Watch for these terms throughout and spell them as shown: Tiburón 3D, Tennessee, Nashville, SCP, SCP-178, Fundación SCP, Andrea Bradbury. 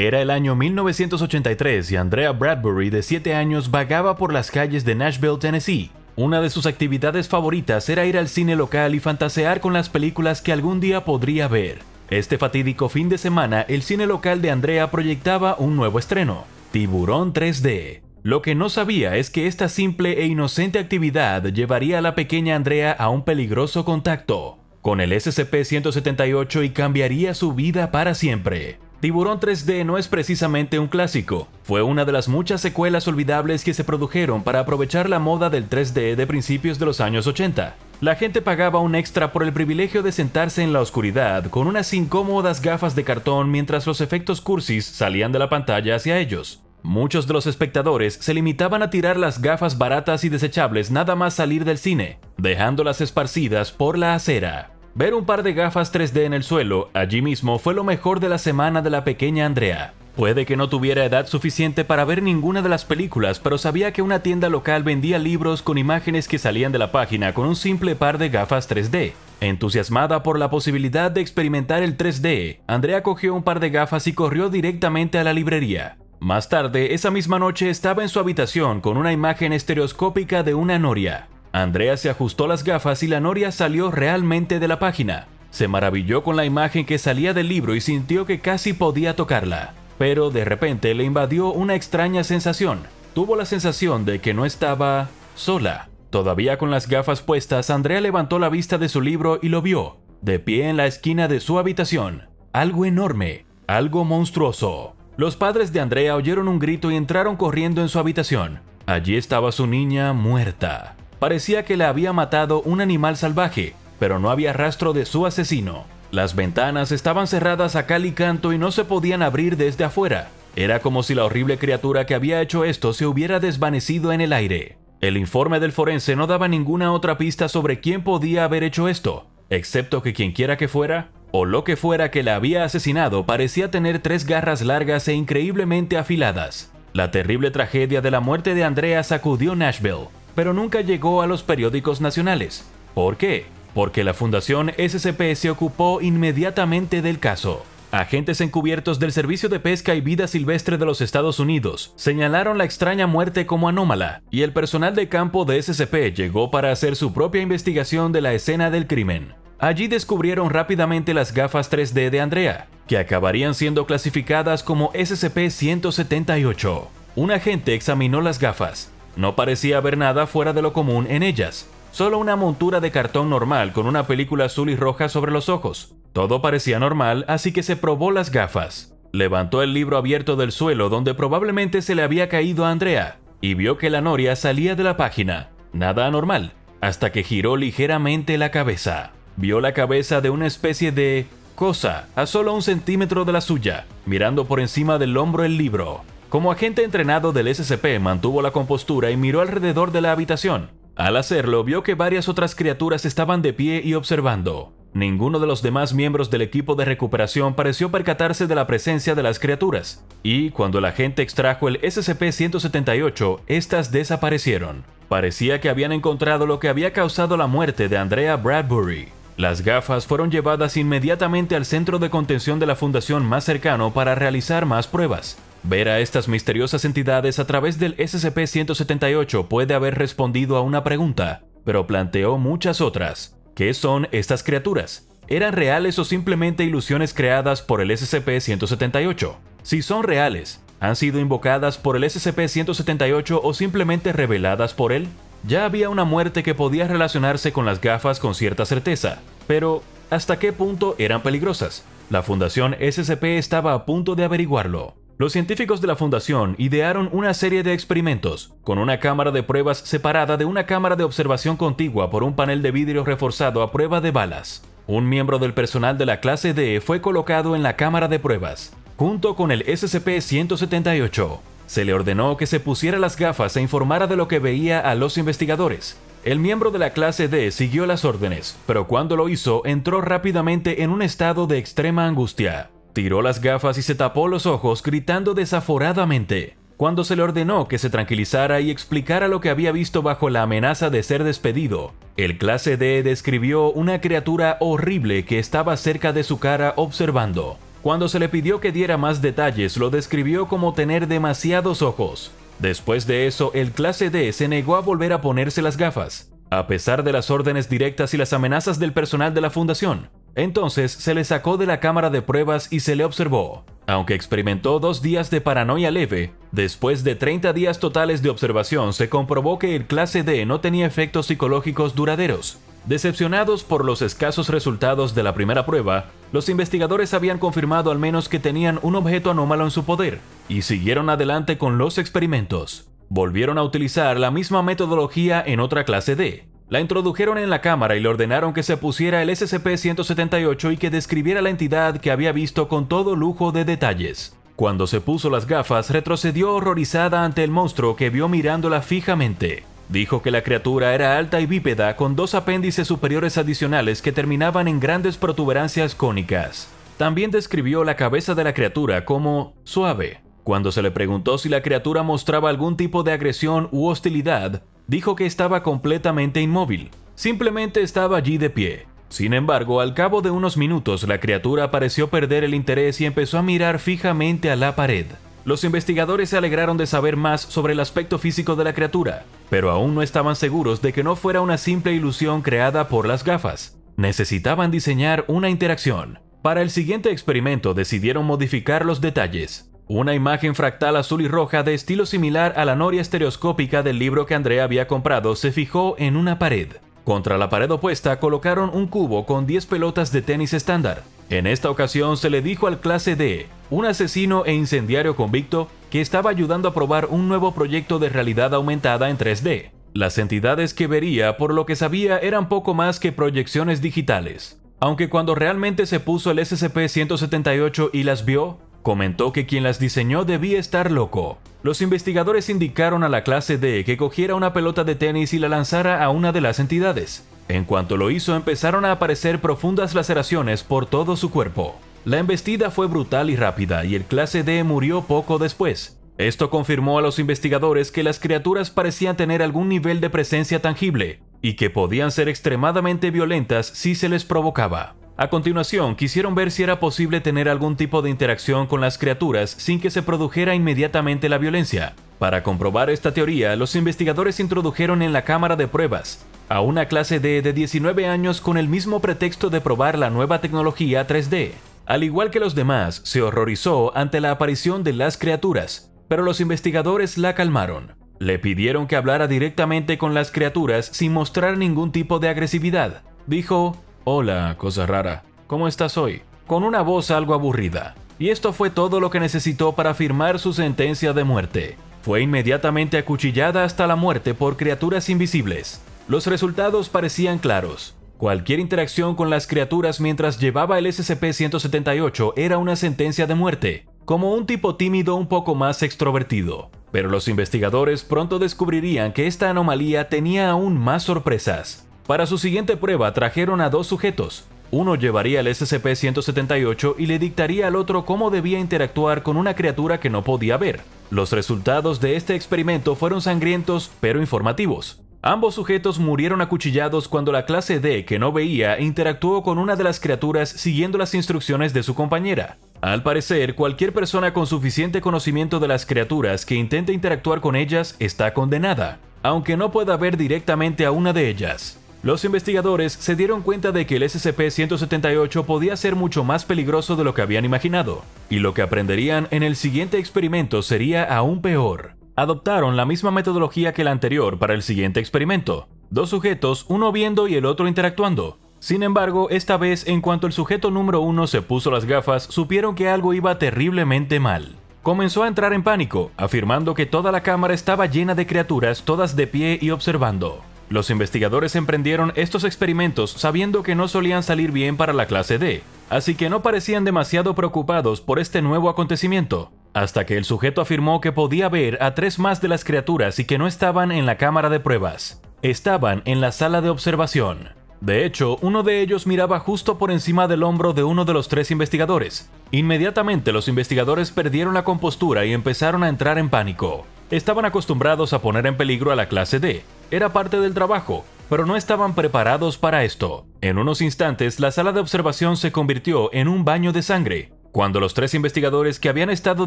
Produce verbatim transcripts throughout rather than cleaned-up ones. Era el año mil novecientos ochenta y tres y Andrea Bradbury, de siete años, vagaba por las calles de Nashville, Tennessee. Una de sus actividades favoritas era ir al cine local y fantasear con las películas que algún día podría ver. Este fatídico fin de semana, el cine local de Andrea proyectaba un nuevo estreno, Tiburón tres D. Lo que no sabía es que esta simple e inocente actividad llevaría a la pequeña Andrea a un peligroso contacto con el S C P ciento setenta y ocho y cambiaría su vida para siempre. Tiburón tres D no es precisamente un clásico, fue una de las muchas secuelas olvidables que se produjeron para aprovechar la moda del tres D de principios de los años ochenta. La gente pagaba un extra por el privilegio de sentarse en la oscuridad con unas incómodas gafas de cartón mientras los efectos cursis salían de la pantalla hacia ellos. Muchos de los espectadores se limitaban a tirar las gafas baratas y desechables nada más salir del cine, dejándolas esparcidas por la acera. Ver un par de gafas tres D en el suelo, allí mismo, fue lo mejor de la semana de la pequeña Andrea. Puede que no tuviera edad suficiente para ver ninguna de las películas, pero sabía que una tienda local vendía libros con imágenes que salían de la página con un simple par de gafas tres D. Entusiasmada por la posibilidad de experimentar el tres D, Andrea cogió un par de gafas y corrió directamente a la librería. Más tarde, esa misma noche, estaba en su habitación con una imagen estereoscópica de una noria. Andrea se ajustó las gafas y la noria salió realmente de la página. Se maravilló con la imagen que salía del libro y sintió que casi podía tocarla. Pero de repente le invadió una extraña sensación. Tuvo la sensación de que no estaba sola. Todavía con las gafas puestas, Andrea levantó la vista de su libro y lo vio, de pie en la esquina de su habitación. Algo enorme, algo monstruoso. Los padres de Andrea oyeron un grito y entraron corriendo en su habitación. Allí estaba su niña muerta. Parecía que la había matado un animal salvaje, pero no había rastro de su asesino. Las ventanas estaban cerradas a cal y canto y no se podían abrir desde afuera. Era como si la horrible criatura que había hecho esto se hubiera desvanecido en el aire. El informe del forense no daba ninguna otra pista sobre quién podía haber hecho esto, excepto que quienquiera que fuera, o lo que fuera que la había asesinado, parecía tener tres garras largas e increíblemente afiladas. La terrible tragedia de la muerte de Andrea sacudió Nashville, pero nunca llegó a los periódicos nacionales. ¿Por qué? Porque la Fundación S C P se ocupó inmediatamente del caso. Agentes encubiertos del Servicio de Pesca y Vida Silvestre de los Estados Unidos señalaron la extraña muerte como anómala, y el personal de campo de S C P llegó para hacer su propia investigación de la escena del crimen. Allí descubrieron rápidamente las gafas tres D de Andrea, que acabarían siendo clasificadas como S C P ciento setenta y ocho. Un agente examinó las gafas. No parecía haber nada fuera de lo común en ellas, solo una montura de cartón normal con una película azul y roja sobre los ojos. Todo parecía normal, así que se probó las gafas. Levantó el libro abierto del suelo donde probablemente se le había caído a Andrea, y vio que la noria salía de la página. Nada anormal, hasta que giró ligeramente la cabeza. Vio la cabeza de una especie de cosa a solo un centímetro de la suya, mirando por encima del hombro el libro. Como agente entrenado del S C P, mantuvo la compostura y miró alrededor de la habitación. Al hacerlo, vio que varias otras criaturas estaban de pie y observando. Ninguno de los demás miembros del equipo de recuperación pareció percatarse de la presencia de las criaturas, y cuando el agente extrajo el S C P ciento setenta y ocho, estas desaparecieron. Parecía que habían encontrado lo que había causado la muerte de Andrea Bradbury. Las gafas fueron llevadas inmediatamente al centro de contención de la fundación más cercano para realizar más pruebas. Ver a estas misteriosas entidades a través del S C P ciento setenta y ocho puede haber respondido a una pregunta, pero planteó muchas otras. ¿Qué son estas criaturas? ¿Eran reales o simplemente ilusiones creadas por el S C P ciento setenta y ocho? Si son reales, ¿han sido invocadas por el S C P ciento setenta y ocho o simplemente reveladas por él? Ya había una muerte que podía relacionarse con las gafas con cierta certeza, pero ¿hasta qué punto eran peligrosas? La Fundación S C P estaba a punto de averiguarlo. Los científicos de la fundación idearon una serie de experimentos, con una cámara de pruebas separada de una cámara de observación contigua por un panel de vidrio reforzado a prueba de balas. Un miembro del personal de la clase D fue colocado en la cámara de pruebas, junto con el S C P ciento setenta y ocho. Se le ordenó que se pusiera las gafas e informara de lo que veía a los investigadores. El miembro de la clase D siguió las órdenes, pero cuando lo hizo, entró rápidamente en un estado de extrema angustia. Tiró las gafas y se tapó los ojos gritando desaforadamente. Cuando se le ordenó que se tranquilizara y explicara lo que había visto bajo la amenaza de ser despedido, el clase D describió una criatura horrible que estaba cerca de su cara observando. Cuando se le pidió que diera más detalles, lo describió como tener demasiados ojos. Después de eso, el clase D se negó a volver a ponerse las gafas, a pesar de las órdenes directas y las amenazas del personal de la fundación. Entonces, se le sacó de la cámara de pruebas y se le observó. Aunque experimentó dos días de paranoia leve, después de treinta días totales de observación se comprobó que el clase D no tenía efectos psicológicos duraderos. Decepcionados por los escasos resultados de la primera prueba, los investigadores habían confirmado al menos que tenían un objeto anómalo en su poder, y siguieron adelante con los experimentos. Volvieron a utilizar la misma metodología en otra clase D. La introdujeron en la cámara y le ordenaron que se pusiera el S C P ciento setenta y ocho y que describiera la entidad que había visto con todo lujo de detalles. Cuando se puso las gafas, retrocedió horrorizada ante el monstruo que vio mirándola fijamente. Dijo que la criatura era alta y bípeda con dos apéndices superiores adicionales que terminaban en grandes protuberancias cónicas. También describió la cabeza de la criatura como suave. Cuando se le preguntó si la criatura mostraba algún tipo de agresión u hostilidad, dijo que estaba completamente inmóvil, simplemente estaba allí de pie. Sin embargo, al cabo de unos minutos, la criatura pareció perder el interés y empezó a mirar fijamente a la pared. Los investigadores se alegraron de saber más sobre el aspecto físico de la criatura, pero aún no estaban seguros de que no fuera una simple ilusión creada por las gafas. Necesitaban diseñar una interacción. Para el siguiente experimento decidieron modificar los detalles. Una imagen fractal azul y roja de estilo similar a la noria estereoscópica del libro que Andrea había comprado se fijó en una pared. Contra la pared opuesta colocaron un cubo con diez pelotas de tenis estándar. En esta ocasión se le dijo al clase D, un asesino e incendiario convicto, que estaba ayudando a probar un nuevo proyecto de realidad aumentada en tres D. Las entidades que vería, por lo que sabía, eran poco más que proyecciones digitales. Aunque cuando realmente se puso el S C P ciento setenta y ocho y las vio, comentó que quien las diseñó debía estar loco. Los investigadores indicaron a la clase D que cogiera una pelota de tenis y la lanzara a una de las entidades. En cuanto lo hizo, empezaron a aparecer profundas laceraciones por todo su cuerpo. La embestida fue brutal y rápida, y el clase D murió poco después. Esto confirmó a los investigadores que las criaturas parecían tener algún nivel de presencia tangible, y que podían ser extremadamente violentas si se les provocaba. A continuación, quisieron ver si era posible tener algún tipo de interacción con las criaturas sin que se produjera inmediatamente la violencia. Para comprobar esta teoría, los investigadores introdujeron en la cámara de pruebas a una clase D de diecinueve años con el mismo pretexto de probar la nueva tecnología tres D. Al igual que los demás, se horrorizó ante la aparición de las criaturas, pero los investigadores la calmaron. Le pidieron que hablara directamente con las criaturas sin mostrar ningún tipo de agresividad. Dijo: "Hola, cosa rara, ¿cómo estás hoy?", con una voz algo aburrida. Y esto fue todo lo que necesitó para firmar su sentencia de muerte. Fue inmediatamente acuchillada hasta la muerte por criaturas invisibles. Los resultados parecían claros. Cualquier interacción con las criaturas mientras llevaba el S C P ciento setenta y ocho era una sentencia de muerte, como un tipo tímido un poco más extrovertido. Pero los investigadores pronto descubrirían que esta anomalía tenía aún más sorpresas. Para su siguiente prueba trajeron a dos sujetos. Uno llevaría el S C P ciento setenta y ocho y le dictaría al otro cómo debía interactuar con una criatura que no podía ver. Los resultados de este experimento fueron sangrientos, pero informativos. Ambos sujetos murieron acuchillados cuando la clase D, que no veía, interactuó con una de las criaturas siguiendo las instrucciones de su compañera. Al parecer, cualquier persona con suficiente conocimiento de las criaturas que intente interactuar con ellas está condenada, aunque no pueda ver directamente a una de ellas. Los investigadores se dieron cuenta de que el S C P ciento setenta y ocho podía ser mucho más peligroso de lo que habían imaginado, y lo que aprenderían en el siguiente experimento sería aún peor. Adoptaron la misma metodología que la anterior para el siguiente experimento. Dos sujetos, uno viendo y el otro interactuando. Sin embargo, esta vez, en cuanto el sujeto número uno se puso las gafas, supieron que algo iba terriblemente mal. Comenzó a entrar en pánico, afirmando que toda la cámara estaba llena de criaturas, todas de pie y observando. Los investigadores emprendieron estos experimentos sabiendo que no solían salir bien para la clase D, así que no parecían demasiado preocupados por este nuevo acontecimiento, hasta que el sujeto afirmó que podía ver a tres más de las criaturas y que no estaban en la cámara de pruebas. Estaban en la sala de observación. De hecho, uno de ellos miraba justo por encima del hombro de uno de los tres investigadores. Inmediatamente los investigadores perdieron la compostura y empezaron a entrar en pánico. Estaban acostumbrados a poner en peligro a la clase D. Era parte del trabajo, pero no estaban preparados para esto. En unos instantes, la sala de observación se convirtió en un baño de sangre. Cuando los tres investigadores que habían estado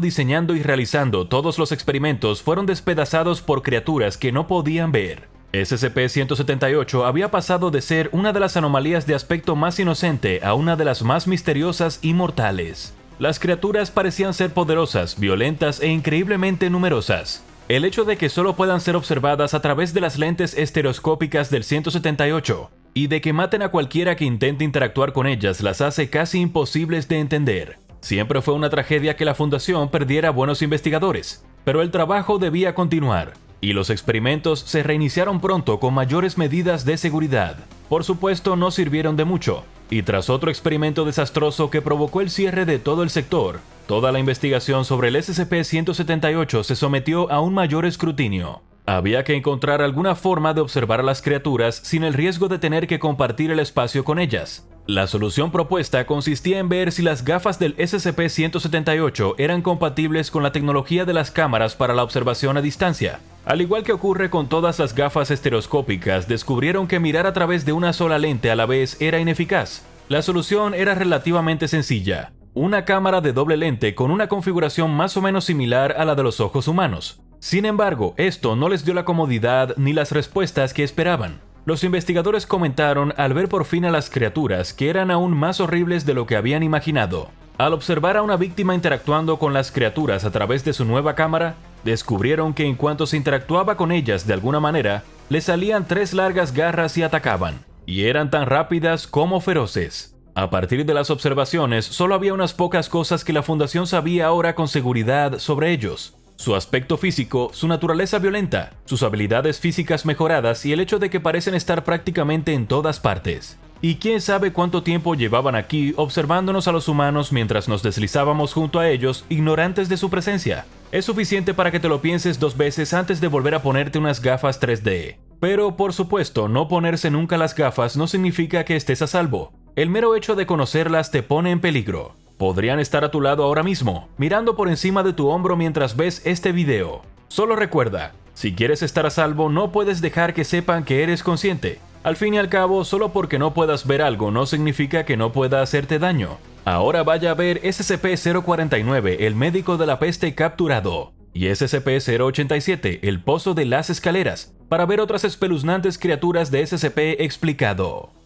diseñando y realizando todos los experimentos fueron despedazados por criaturas que no podían ver, S C P ciento setenta y ocho había pasado de ser una de las anomalías de aspecto más inocente a una de las más misteriosas y mortales. Las criaturas parecían ser poderosas, violentas e increíblemente numerosas. El hecho de que solo puedan ser observadas a través de las lentes estereoscópicas del ciento setenta y ocho y de que maten a cualquiera que intente interactuar con ellas las hace casi imposibles de entender. Siempre fue una tragedia que la Fundación perdiera buenos investigadores, pero el trabajo debía continuar, y los experimentos se reiniciaron pronto con mayores medidas de seguridad. Por supuesto, no sirvieron de mucho, y tras otro experimento desastroso que provocó el cierre de todo el sector, toda la investigación sobre el S C P ciento setenta y ocho se sometió a un mayor escrutinio. Había que encontrar alguna forma de observar a las criaturas sin el riesgo de tener que compartir el espacio con ellas. La solución propuesta consistía en ver si las gafas del S C P ciento setenta y ocho eran compatibles con la tecnología de las cámaras para la observación a distancia. Al igual que ocurre con todas las gafas estereoscópicas, descubrieron que mirar a través de una sola lente a la vez era ineficaz. La solución era relativamente sencilla: una cámara de doble lente con una configuración más o menos similar a la de los ojos humanos. Sin embargo, esto no les dio la comodidad ni las respuestas que esperaban. Los investigadores comentaron al ver por fin a las criaturas, que eran aún más horribles de lo que habían imaginado. Al observar a una víctima interactuando con las criaturas a través de su nueva cámara, descubrieron que en cuanto se interactuaba con ellas de alguna manera, le salían tres largas garras y atacaban, y eran tan rápidas como feroces. A partir de las observaciones, solo había unas pocas cosas que la Fundación sabía ahora con seguridad sobre ellos: su aspecto físico, su naturaleza violenta, sus habilidades físicas mejoradas y el hecho de que parecen estar prácticamente en todas partes. Y quién sabe cuánto tiempo llevaban aquí observándonos a los humanos mientras nos deslizábamos junto a ellos, ignorantes de su presencia. Es suficiente para que te lo pienses dos veces antes de volver a ponerte unas gafas tres D. Pero, por supuesto, no ponerse nunca las gafas no significa que estés a salvo. El mero hecho de conocerlas te pone en peligro. Podrían estar a tu lado ahora mismo, mirando por encima de tu hombro mientras ves este video. Solo recuerda, si quieres estar a salvo, no puedes dejar que sepan que eres consciente. Al fin y al cabo, solo porque no puedas ver algo no significa que no pueda hacerte daño. Ahora vaya a ver S C P cero cuarenta y nueve, el médico de la peste capturado, y S C P cero ochenta y siete, el pozo de las escaleras, para ver otras espeluznantes criaturas de S C P explicado.